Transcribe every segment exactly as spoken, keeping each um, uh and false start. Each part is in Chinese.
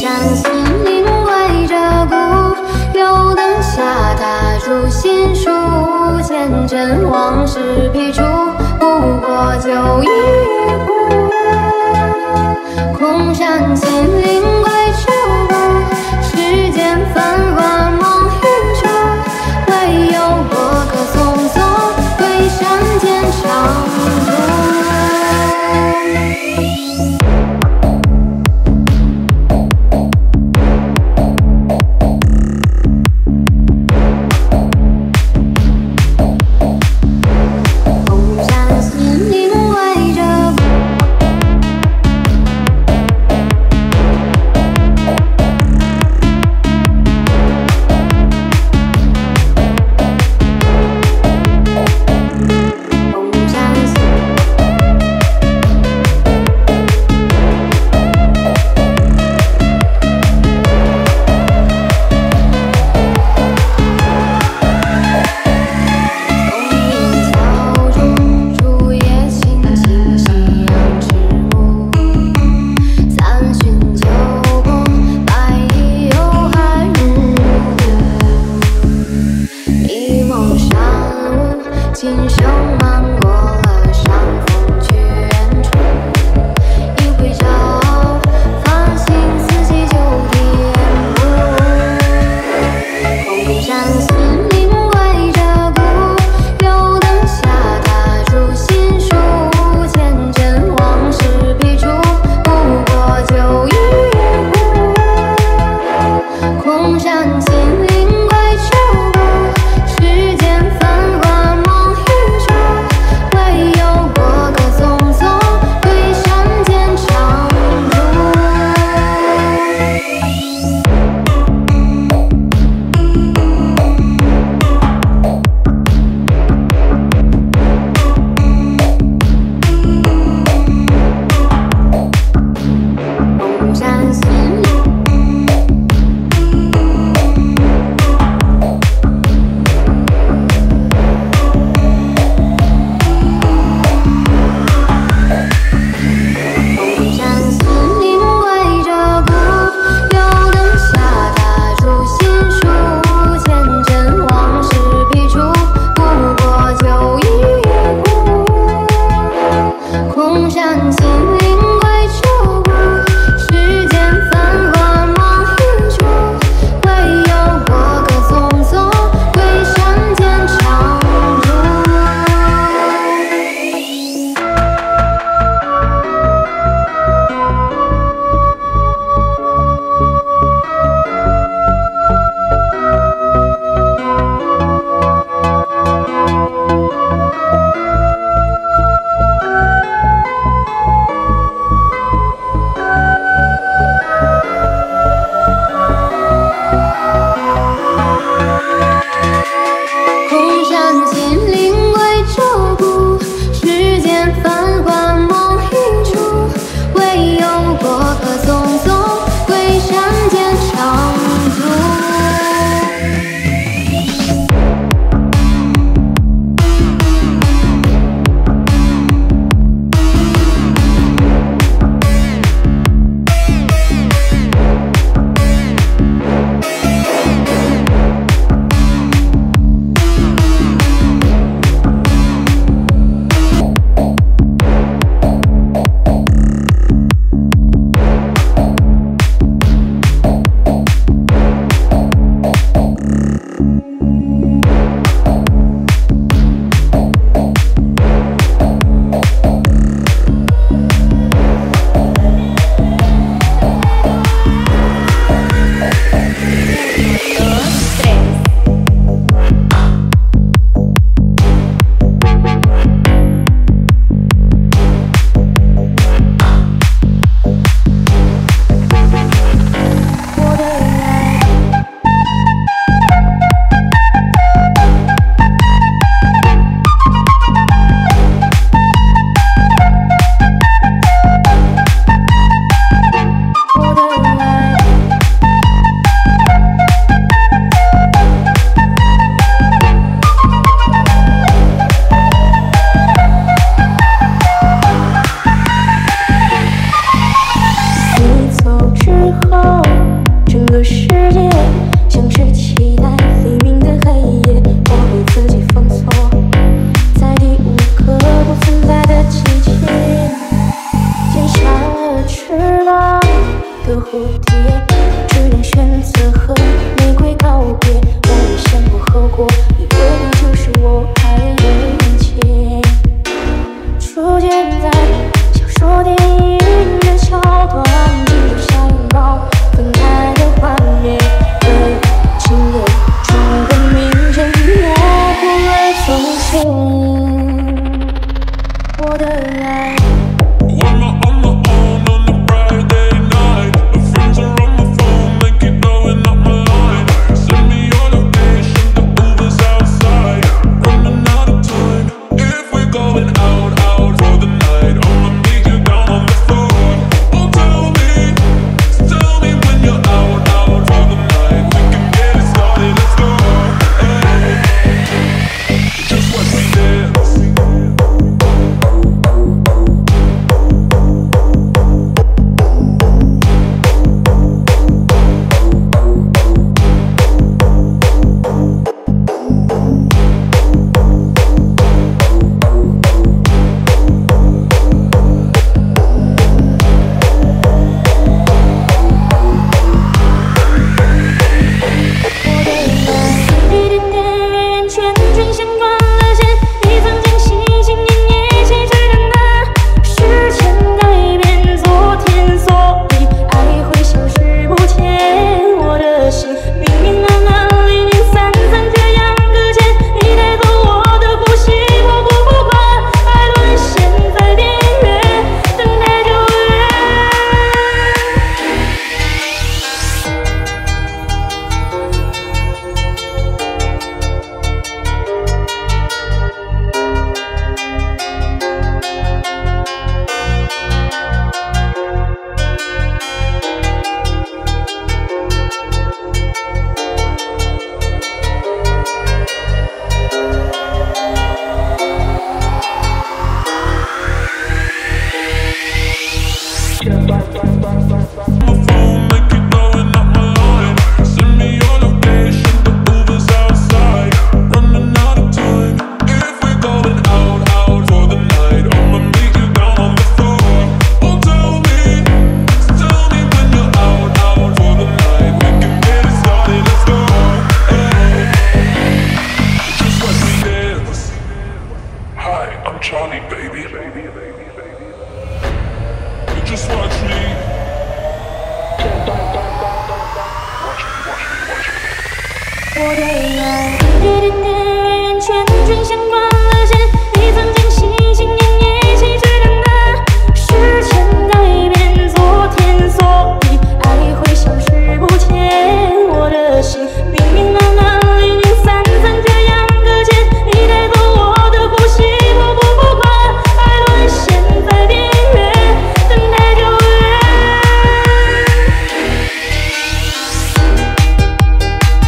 展心灵围着鼓，又灯下踏入心书，千真往事批出，不过就一步，空山心灵归处，世间繁华梦一出，唯有我歌颂颂对山间长驻。个蝴蝶，只能选择和玫瑰告别。我也想过后果，以为你就是我爱的一切。出现在小说电影的桥段，只留下拥抱分开的画面。对，情有种个名称，模糊了从前我的爱。 我的爱，一点点缱绻像断了线，你曾经心心念念一起追赶的，时间改变昨天，所以爱会消失不见。我的心明明暗暗，零零散散，这样搁浅，你带走我的呼吸，我不不管，爱沦陷在边缘，等待救援。 Thank you.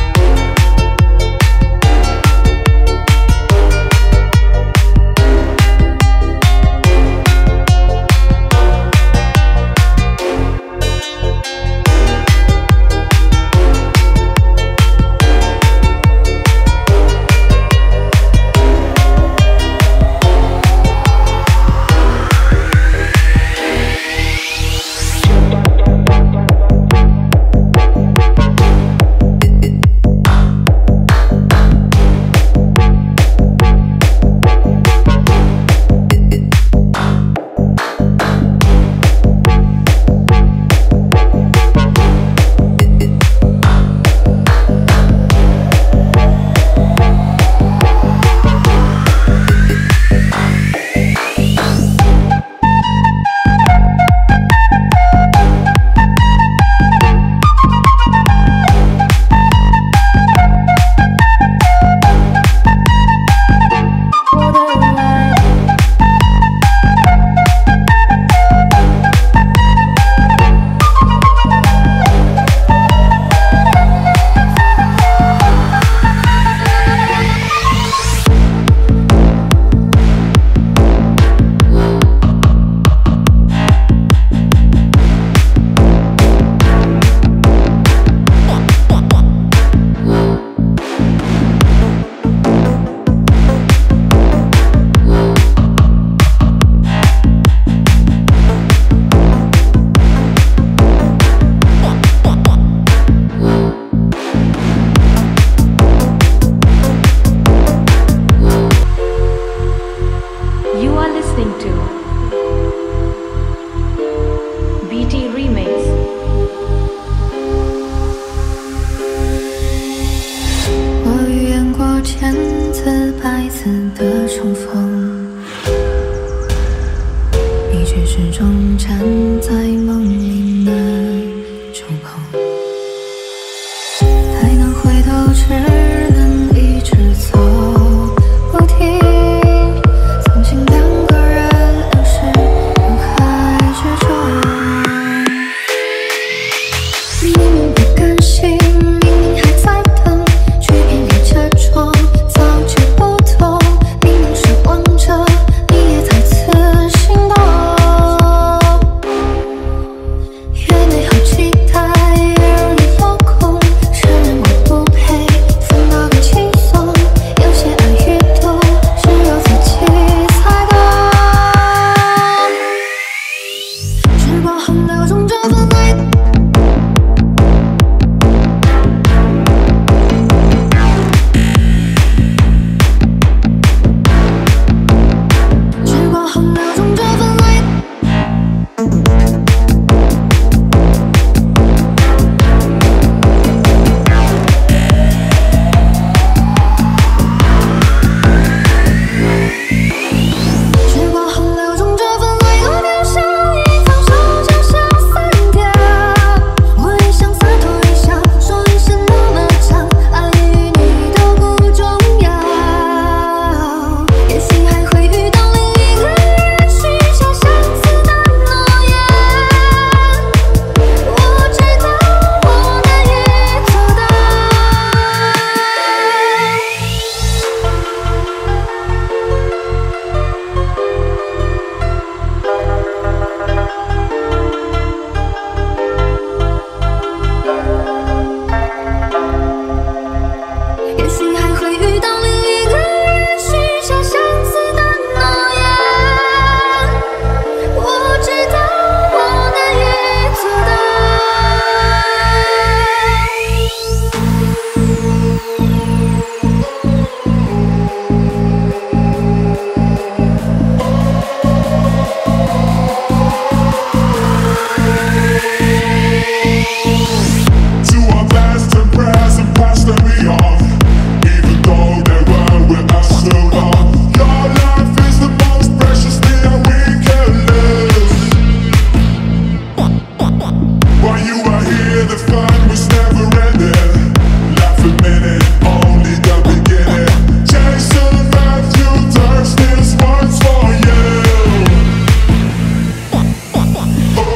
While you are here, the fun was never ending. Laugh a minute, only the beginning. Jason Matthew Thurston's one's for you. Oh,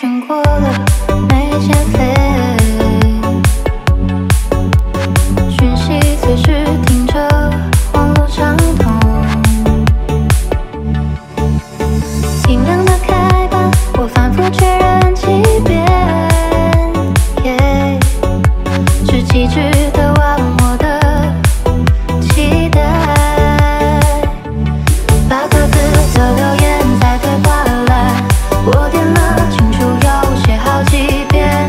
选过了每一件飞，讯息随时停着，网络畅通，尽量打开吧，我反复确认几遍，yeah, 是极致的忘我的期待，把各自的留言再对话来，我点了。 请出又写好几遍。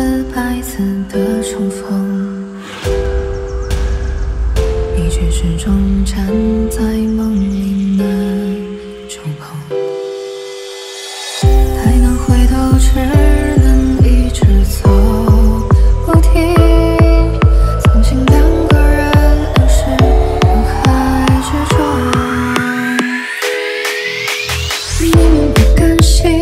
次白色的重逢，一直始终站在梦里的触碰，还能回头只能一直走不停。曾经两个人流逝人海之中，明明不甘心。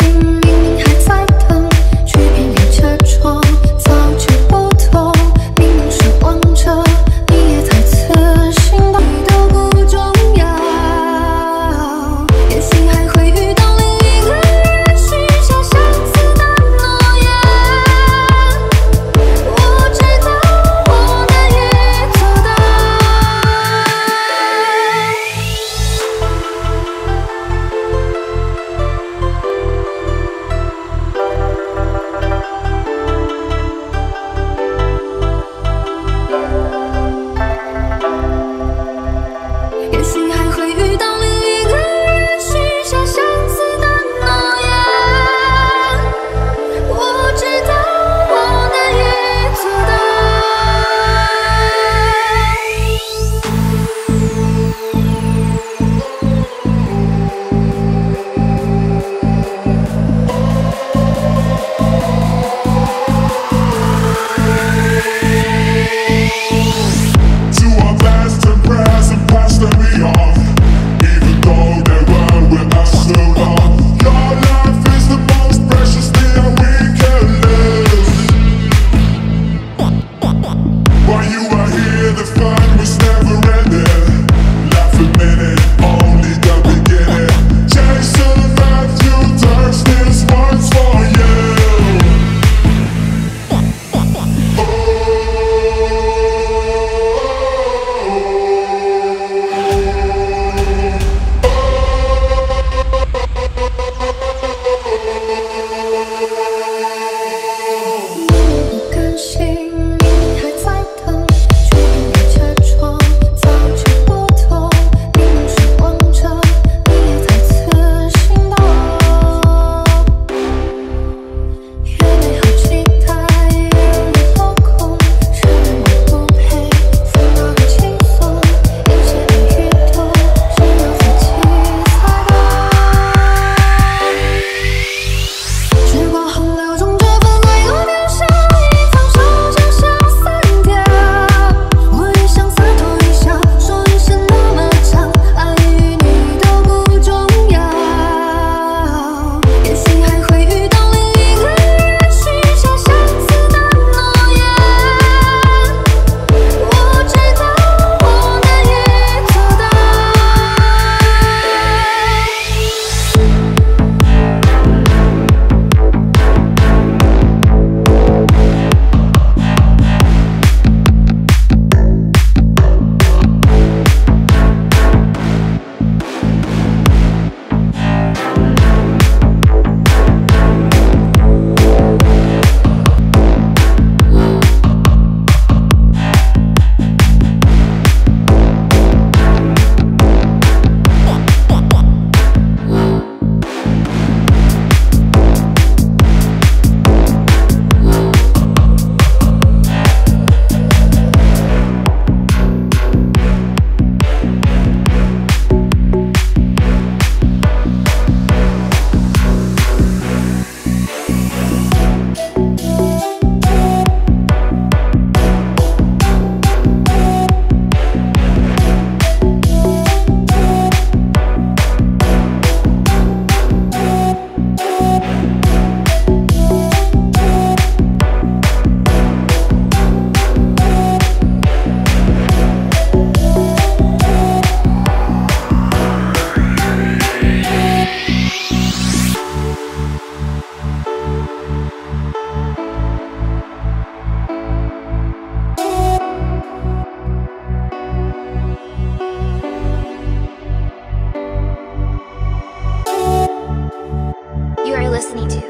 Listening to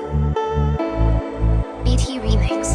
B T Remix.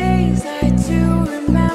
days I do remember.